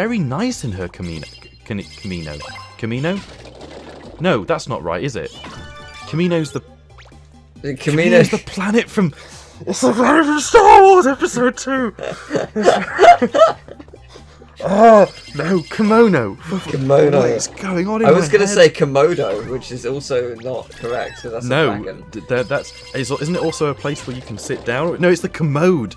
very nice in her Kamino? No, that's not right, is it? Kamino's the planet from... It's the planet from Star Wars Episode 2! Oh, no, Kimono! Kimono. What is going on in I was going to say Komodo, which is also not correct, so that's no, a dragon. No, isn't it also a place where you can sit down? No, it's the commode!